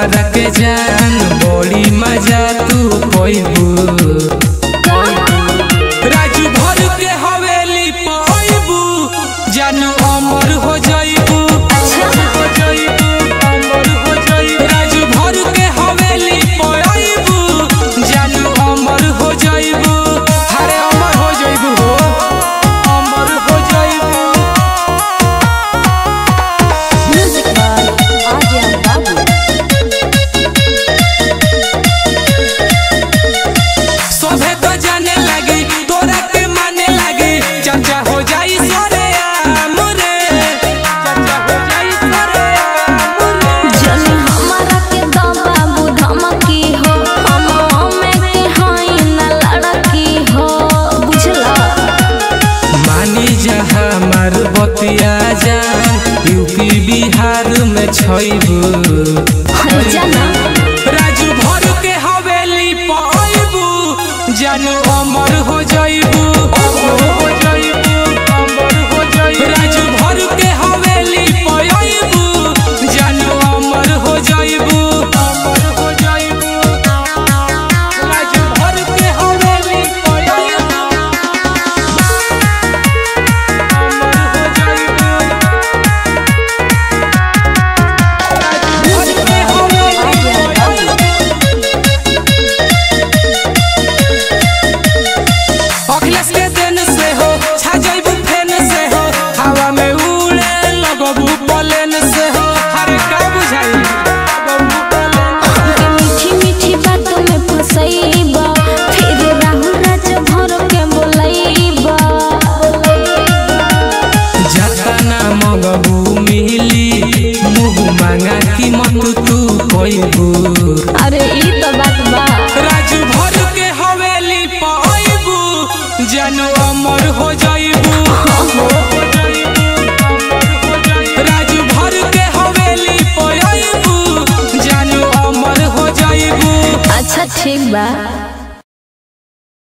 मरक जान बोली मजा तू कोई राजू भर के हवेली पइबू जानू अमर हो जाइबू राजू भर के हवेली पइबू जानू अमर हो जाइबू अरे अमर हो जाइबू हो अमर हो जाइबू। Music by Aryan Babu. सोहे तो जाने लगी तोरा के माने लगी चर्चा हो जाई सारे मुरे चर्चा हो जाई सारे मुरे जनी हमारा के बाबू धमकी हो हम में के हई ना लड़की हो बुझला मानी जहां हमार बतिया जान यूपी बिहार में छइबू राजू भर के हवेली पइबू जानू अमर हो जाइबू।